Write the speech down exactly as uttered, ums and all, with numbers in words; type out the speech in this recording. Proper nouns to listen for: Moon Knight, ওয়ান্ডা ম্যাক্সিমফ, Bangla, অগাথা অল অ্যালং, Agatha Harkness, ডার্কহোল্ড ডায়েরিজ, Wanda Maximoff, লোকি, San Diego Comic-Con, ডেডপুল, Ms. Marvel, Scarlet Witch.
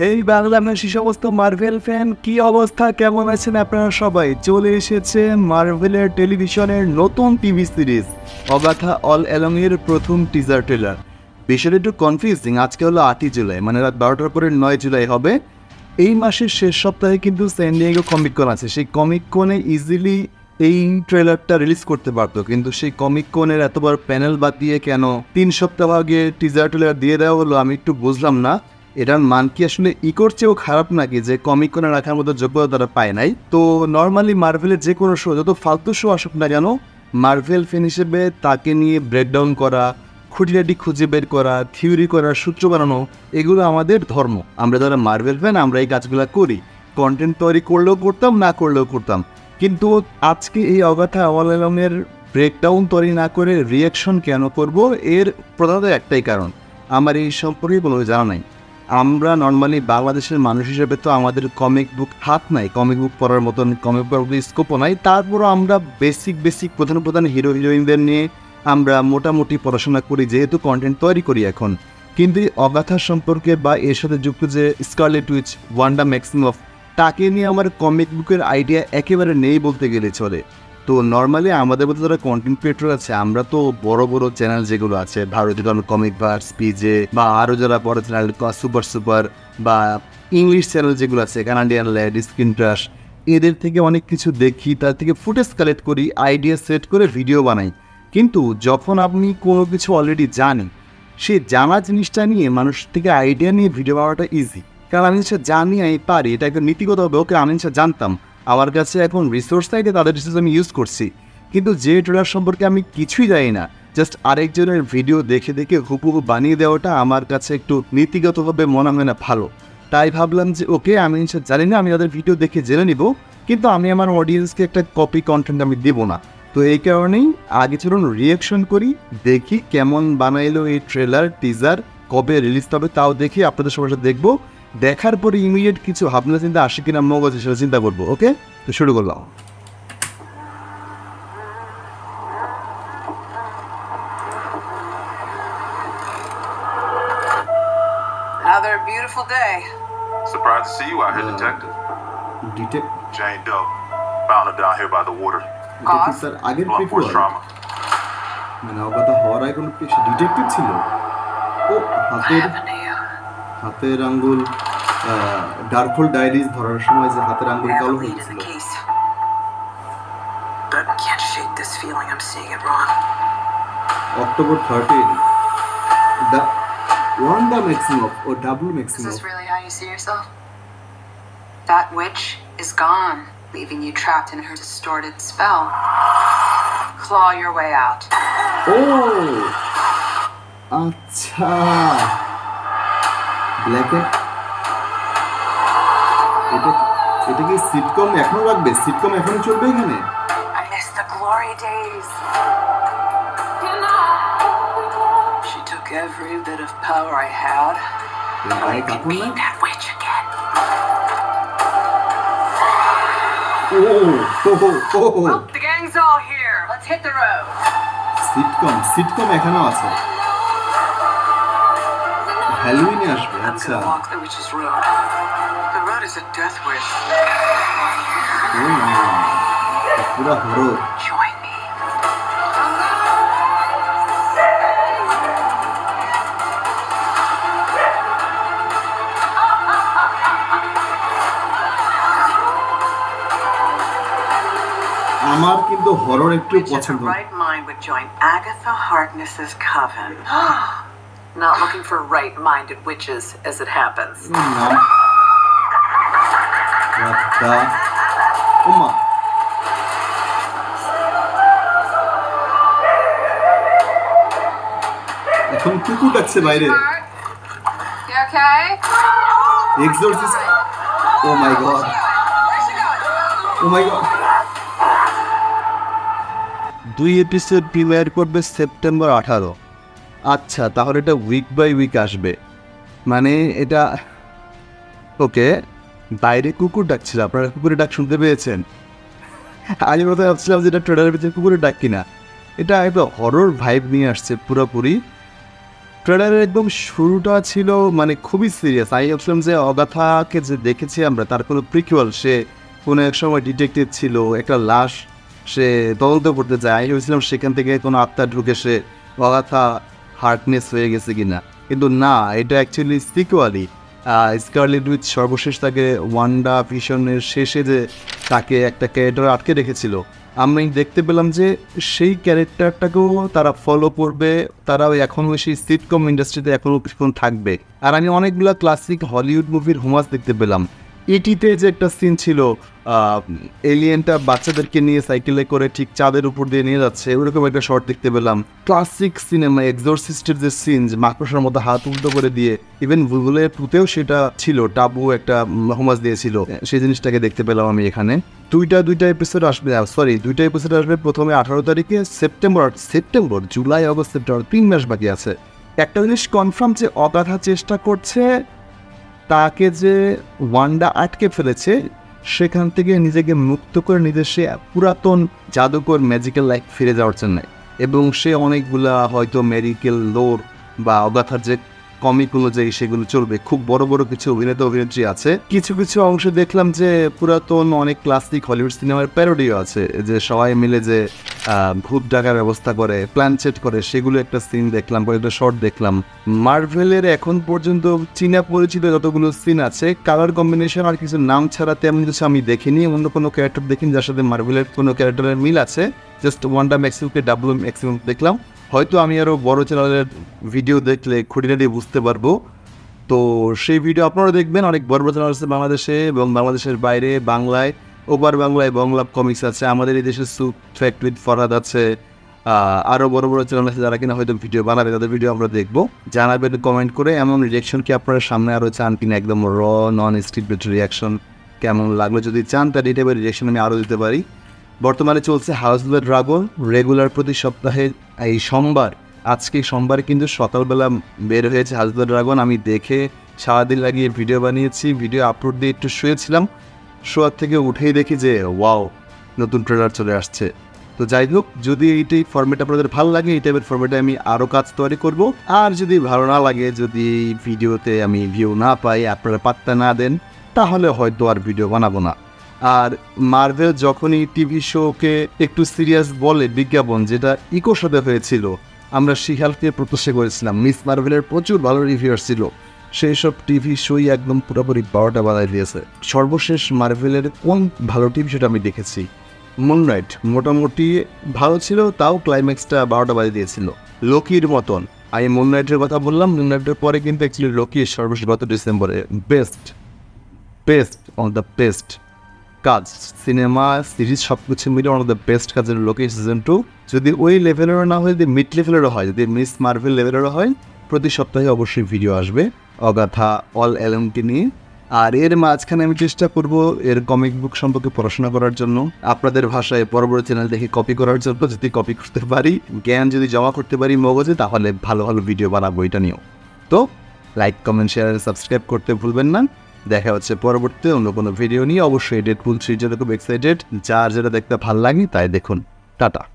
হেই বাংলা ভাষী সমস্ত Marvel fan, কি অবস্থা, কেমন আছেন আপনারা সবাই? চলে এসেছে মার্ভেলের টেলিভিশনের নতুন TV series অগাথা অল অ্যালং এর প্রথম টিজার ট্রেলার। বিষয়টা একটু কনফিউজিং। আজকে হলো আটই জুলাই, মানে রাত বারোটার পরে নয় জুলাই হবে। এই মাসের শেষ সপ্তাহে কিন্তু সান ডিয়েগো কমিক-কন আছে, সেই কমিক-কনে ইজিলি এই ট্রেলারটা রিলিজ করতে পারতো, কিন্তু সেই কমিক-কনের এতবার প্যানেল বাদ দিয়ে কেন তিন সপ্তাহ আগে টিজার ট্রেলার দিয়ে দেওয়া হলো, আমি একটু বুঝলাম না। এটার মান কি আসলে ইকোর চেয়েও খারাপ নাকি, যে কমিক-কনে রাখার মতো যোগ্যতা তারা পায় নাই? তো নর্মালি মার্ভেলের যে কোনো শো, যত ফালতু শো আসুক না কেন, মার্ভেল ফ্যান হিসেবে তাকে নিয়ে ব্রেকডাউন করা, খুঁটিনাটি খুঁজে বের করা, থিওরি করা, সূত্র বানানো, এগুলো আমাদের ধর্ম। আমরা যারা মার্ভেল ফ্যান আমরা এই কাজগুলো করি। কন্টেন্ট তৈরি করলেও করতাম, না করলেও করতাম। কিন্তু আজকে এই অগাথা অল অ্যালং এর ব্রেকডাউন তৈরি না করে রিয়াকশন কেন করব, এর প্রধানত একটাই কারণ, আমার এই সম্পর্কে কোনো জানা নাই। আমরা নর্মালি বাংলাদেশের মানুষ হিসেবে তো আমাদের কমিক বুক হাত নাই, কমিক বুক পড়ার মতন কমিক বুক স্কোপও নাই। তারপরও আমরা বেসিক বেসিক প্রধান প্রধান হিরো হিরোইনদের নিয়ে আমরা মোটামুটি পড়াশোনা করি, যেহেতু কন্টেন্ট তৈরি করি এখন। কিন্তু অগাথা সম্পর্কে বা এর সাথে যুক্ত যে স্কারলেট উইচ, ওয়ান্ডা ম্যাক্সিমফ, তাকে নিয়ে আমার কমিক বুকের আইডিয়া একেবারে নেই বলতে গেলে চলে। তো নর্মালি আমাদের মধ্যে যারা কন্টেন্ট ক্রিয়েটর আছে, আমরা তো বড় বড় চ্যানেল যেগুলো আছে ভারতীয় কমিক ভার্স, পিজে, বা আরও যারা বড় চ্যানেল সুপার সুপার বা ইংলিশ চ্যানেল যেগুলো আছে, কানাডিয়ান ল্যাড, স্ক্রিন ট্রাশ, এদের থেকে অনেক কিছু দেখি, তার থেকে ফুটেজ কালেক্ট করি, আইডিয়া সেট করে ভিডিও বানাই। কিন্তু যখন আপনি কোনো কিছু অলরেডি জানেন, সেই জানা জিনিসটা নিয়ে মানুষ থেকে আইডিয়া নিয়ে ভিডিও বানানোটা ইজি। কারণ আমি সেটা জানি, আমি পারি, এটা একটা নীতিগত হবে। ওকে, আমি সেটা জানতাম, আমার কাছে এখন রিসোর্স থাকে, তাদের রিসোর্স আমি ইউজ করছি। কিন্তু যে ট্রেলার সম্পর্কে আমি কিছুই জানি না, জাস্ট আরেকজনের ভিডিও দেখে দেখে হুবহু বানিয়ে দেওয়াটা আমার কাছে একটু নীতিগতভাবে মনে হয় না ভালো। তাই ভাবলাম যে ওকে, আমি সেটা জানি না, আমি তাদের ভিডিও দেখে জেনে নিব, কিন্তু আমি আমার অডিয়েন্সকে একটা কপি কন্টেন্ট আমি দেবো না। তো এই কারণেই আগে চলুন রিয়াকশন করি, দেখি কেমন বানাইলো এই ট্রেলার টিজার, কবে রিলিজ হবে তাও দেখি, আপনাদের সবার সাথে দেখবো। দেখার পরে ইমিডিয়েট কিছু ভাবনা চিন্তা আসে কিনা মগজে সেটা চিন্তা করবো। ওকে, তো শুরু করলাম। Another beautiful day. Surprised to see you out here, detective. Detective Jane Doe, found her down here by the water. Sir, আগের মানে অগাথা হওয়ার আগে কোনো ডিটেকটিভ ছিল? ও হাতের হাতের আঙ্গুল ডার্কহোল্ড ডায়েরিজ ধরার সময় যে হাতের আঙ্গুল কালো হয়ে গিয়েছিল। October thirteen the ওয়ান্ডা ম্যাক্সিমফ ও W Maximoff. That witch is gone. Leaving you trapped in her distorted spell. Claw your way out. Oh, acha black it. Eta ki sitcom ekhon lagbe, sitcom ekhon cholbe ekhane. I miss the glory days. She took every bit of power I had. I could be that witch again. Oh, oh, oh, oh. Well, the gang's all here. Let's hit the road. Sitcom, sitcom এখানে আছে। Halloween আসবে, আচ্ছা। The witch's road. The road is a death wish. পুরো horror. Join me. আমার কিন্তু horror একটু পছন্দ না। Right mind would join Agatha Harkness's coven. Not looking for right-minded witches as it happens. Agatha. Uma. এখন কুকুর ডাকছে বাইরে। You okay? Exorcist. Oh my god. Oh my god. দুই এপিসোড প্রিমিয়ার করবে সেপ্টেম্বর আঠারো। আচ্ছা, তাহলে এটা উইক বাই উইক আসবে, মানে এটা ওকে। বাইরে কুকুর ডাকছিল, আপনারা কুকুরের ডাক শুনতে পেয়েছেন? আমি কথা ভাবছিলাম যে এটা ট্রেলারের ভিতরে কুকুরের ডাক কিনা। এটা একটা হরর ভাইব নিয়ে আসছে পুরোপুরি। ট্রেলারের একদম শুরুটা ছিল মানে খুবই সিরিয়াস। আমি ভাবছিলাম যে অগাথাকে যে দেখেছি আমরা তার কোনো প্রিকুয়াল, সে কোনো এক সময় ডিটেকটিভ ছিল, একটা লাশ সে তদন্ত করতে যায়, আমি ভেবেছিলাম সেখান থেকে কোনো আত্মা ঢুকে সে অগাথা হার্টনেস হয়ে গেছে কিনা, কিন্তু না, এটা অ্যাকচুয়ালি সিকুয়ালি স্কারলেট উইচ সর্বশেষ তাকে ওয়ান্ডা ভিশনের শেষে যে তাকে একটা ক্যারেক্টার আটকে রেখেছিল আমি দেখতে পেলাম যে সেই ক্যারেক্টারটাকেও তারা ফলো করবে, তারাও এখনও সেই সিটকম ইন্ডাস্ট্রিতে এখনও কিছুক্ষণ থাকবে। আর আমি অনেকগুলো ক্লাসিক হলিউড মুভির হোমাস দেখতে পেলাম। এটিতে যে একটা সিন ছিল এলিয়েনটা বাচ্চাদেরকে নিয়ে সাইকেলে করে ঠিক চাঁদের উপর দিয়ে নিয়ে যাচ্ছে, ওরকম একটা শর্ট দেখতে পেলাম। ক্লাসিক সিনেমা এক্সোরসিস্টের যে সিন, মাকড়সার মতো হাত উল্টো করে দিয়ে, ইভেন ভুলের পুঁতেও সেটা ছিল, টাবু একটা হোমাস দিয়েছিল, সেই জিনিসটাকে দেখতে পেলাম আমি এখানে। দুইটা দুইটা এপিসোড আসবে, সরি দুইটা এপিসোড আসবে, প্রথমে আঠারো তারিখে September September July August September তিন মাস বাকি আছে। একটা জিনিস কনফার্ম যে অগাধা চেষ্টা করছে তাকে যে ওয়ান্ডা আটকে ফেলেছে সেখান থেকে নিজেকে মুক্ত করে নিজের সে পুরাতন জাদুকর ম্যাজিক্যাল লাইফ ফিরে যাওয়ার জন্য, এবং সে অনেকগুলা হয়তো ম্যাজিক্যাল লোর বা অগাথার যে কমিক অনুযায়ী সেগুলো চলবে। খুব বড় বড় কিছু অভিনেতা অভিনেত্রী আছে, কিছু কিছু অংশে দেখলাম যে পুরাতন অনেক ক্লাসিক হলিউড সিনেমার প্যারোডিও আছে, যে সবাই মিলে যে ভূত ডাকার ব্যবস্থা করে, প্ল্যানচেট করে, সেগুলো একটা সিন দেখলাম, একটা শর্ট দেখলাম। মার্ভেলের এখন পর্যন্ত চীনা পরিচিত যতগুলো সিন আছে, কালার কম্বিনেশন আর কিছু নাম ছাড়া তেমন কিছু আমি দেখিনি, অন্য কোনো ক্যারেক্টার দেখিনি যার সাথে মার্ভেলের কোনো ক্যারেক্টারের মিল আছে। জাস্ট ওয়ান্ডা ম্যাক্সিমফকে ডাব্লু ম্যাক্সিমফ দেখলাম, হয়তো আমি আরও বড়ো চ্যানেলের ভিডিও দেখলে খুঁটিনাটি বুঝতে পারবো, তো সেই ভিডিও আপনারা দেখবেন। অনেক বড় বড় চ্যানেল আছে বাংলাদেশে এবং বাংলাদেশের বাইরে, বাংলায় ওপার বাংলায় বাংলা কমিক্স আছে, আমাদের এই দেশে সুপ ফ্যাক্টরি ফরহাদ আছে, আরও বড় বড় চ্যানেল আছে যারা কিনা হয়তো ভিডিও বানাবে, তাদের ভিডিও আমরা দেখবো। জানাবেন কমেন্ট করে এমন রিয়াকশন কি আপনারা সামনে আরও চান কিনা, একদম র নন স্ক্রিপ্টেড রিয়াকশন কেমন লাগলো যদি চান, তার এই টাইপের রিয়াকশন আমি আরও দিতে পারি। বর্তমানে চলছে house of the dragon, regular প্রতি সপ্তাহে এই সোমবার, আজকে সোমবার কিন্তু সকালবেলা বের হয়েছে হাউস অফ দ্য ড্রাগন। আমি দেখে সারাদিন লাগিয়ে ভিডিও বানিয়েছি, ভিডিও আপলোড দিয়ে একটু শুয়েছিলাম, শোয়ার থেকে উঠেই দেখি যে ওয়াও নতুন ট্রেলার চলে আসছে। তো যাই হোক, যদি এইটাই ফর্মেট আপনাদের ভালো লাগে, এই টাইপের ফর্মেটে আমি আরও কাজ তৈরি করব। আর যদি ভালো না লাগে, যদি ভিডিওতে আমি ভিউ না পাই, আপনারা পাত্তা না দেন, তাহলে হয়তো আর ভিডিও বানাবো না। আর মার্ভেল যখনই টিভি শোকে একটু সিরিয়াস বলে বিজ্ঞাপন, যেটা ইকোর সাথে হয়েছিল, আমরা শিহালকে প্রত্যাশা করেছিলাম, মিস মার্ভেলের প্রচুর ভালো রিভিউ ছিল, সেই সব টিভি শোই একদম পুরোপুরি বারোটা বাজায় দিয়েছে। সর্বশেষ মার্ভেলের কোন ভালো টিভি শোটা আমি দেখেছি, মুন নাইট মোটামুটি ভালো ছিল, তাও ক্লাইম্যাক্সটা বারোটা বাজিয়ে দিয়েছিল, লোকির মতন। আমি মুন নাইটের কথা বললাম, মুন নাইটের পরে কিন্তু অ্যাকচুয়ালি লোকি সর্বশেষ গত ডিসেম্বরে best best on the best কাজ, সিনেমা সিরিজ সব কিছু মিলে ওয়ান অফ দ্য বেস্ট কাজের লোকি সিজন টু। যদি ওই লেভেলেরও না হয়, যদি মিড লেভেলেরও হয়, যদি মিস মার্ভেল লেভেলেরও হয়, প্রতি সপ্তাহে অবশ্যই ভিডিও আসবে অগাথা অল অ্যালংকে নিয়ে। আর এর মাঝখানে আমি চেষ্টা করব এর কমিক বুক সম্পর্কে পড়াশোনা করার জন্য, আপনাদের ভাষায় বড় বড় চ্যানেল দেখে কপি করার জন্য, যদি কপি করতে পারি, জ্ঞান যদি জমা করতে পারি মগজে, তাহলে ভালো ভালো ভিডিও বানাবো এটা নিয়েও। তো লাইক কমেন্ট শেয়ার সাবস্ক্রাইব করতে ভুলবেন না। দেখা হচ্ছে পরবর্তী অন্য কোনো ভিডিও নিয়ে। অবশ্যই ডেডপুল থ্রি যেটা খুব এক্সাইটেড, যার যেটা দেখতে ভালো লাগে তাই দেখুন। টাটা।